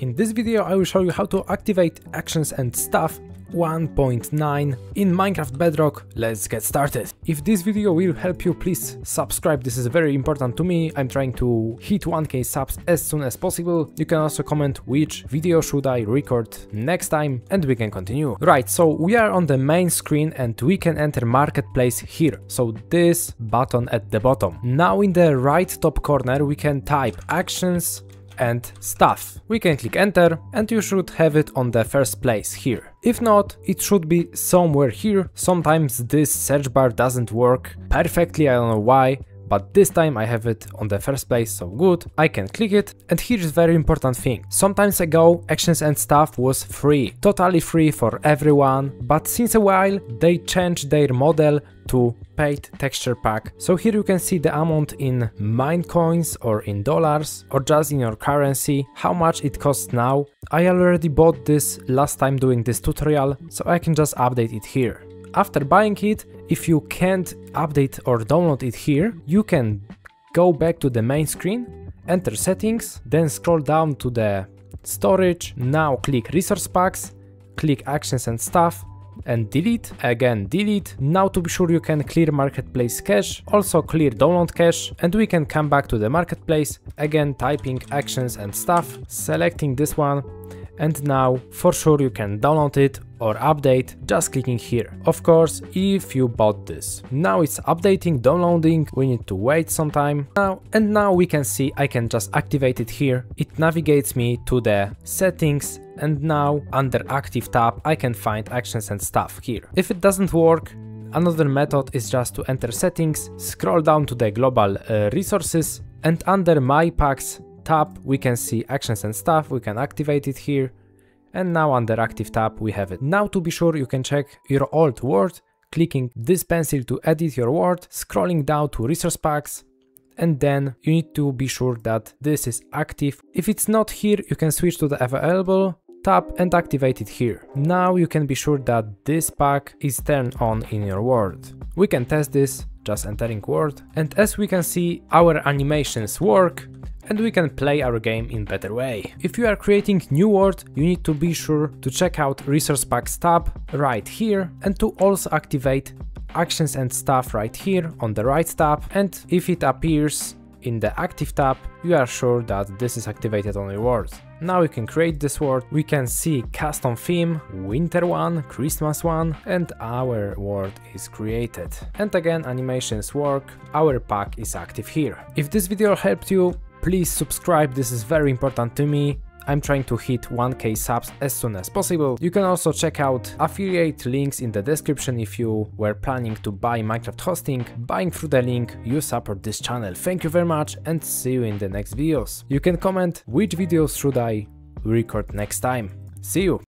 In this video I will show you how to activate Actions and Stuff 1.9 in Minecraft Bedrock. Let's get started. If this video will help you, please subscribe. This is very important to me. I'm trying to hit 1k subs as soon as possible. You can also comment which video should I record next time and we can continue. Right, so we are on the main screen and we can enter Marketplace here. So this button at the bottom. Now in the right top corner we can type Actions and Stuff. We can click enter and you should have it on the first place here. If not, it should be somewhere here. Sometimes this search bar doesn't work perfectly, I don't know why, but this time I have it on the first place, so good. I can click it, and here's a very important thing. Some times ago, Actions and Stuff was free, totally free for everyone, but since a while they changed their model to paid texture pack. So here you can see the amount in mine coins or in dollars or just in your currency, how much it costs now. I already bought this last time doing this tutorial, so I can just update it here. After buying it, if you can't update or download it here, you can go back to the main screen, enter settings, then scroll down to the storage, now click resource packs, click Actions and Stuff, and delete, again delete. Now to be sure you can clear marketplace cache, also clear download cache, and we can come back to the marketplace, again typing Actions and Stuff, selecting this one, and now for sure you can download it or update just clicking here. Of course, if you bought this. Now it's updating, downloading, we need to wait some time. Now we can see I can just activate it here. It navigates me to the settings and now under active tab I can find Actions and Stuff here. If it doesn't work, another method is just to enter settings, scroll down to the global resources, and under my packs tab we can see Actions and Stuff, we can activate it here. And now under active tab we have it. Now to be sure you can check your old word, clicking this pencil to edit your word, scrolling down to resource packs, and then you need to be sure that this is active. If it's not here, you can switch to the available tab and activate it here. Now you can be sure that this pack is turned on in your word. We can test this, just entering word, and as we can see our animations work, and we can play our game in better way. If you are creating new world, you need to be sure to check out resource packs tab right here and to also activate Actions and Stuff right here on the right tab, and if it appears in the active tab, you are sure that this is activated on your world. Now you can create this world, we can see custom theme, winter one, Christmas one, and our world is created. And again animations work, our pack is active here. If this video helped you, please subscribe, this is very important to me. I'm trying to hit 1k subs as soon as possible. You can also check out affiliate links in the description if you were planning to buy Minecraft hosting. Buying through the link, you support this channel. Thank you very much and see you in the next videos. You can comment which videos should I record next time. See you!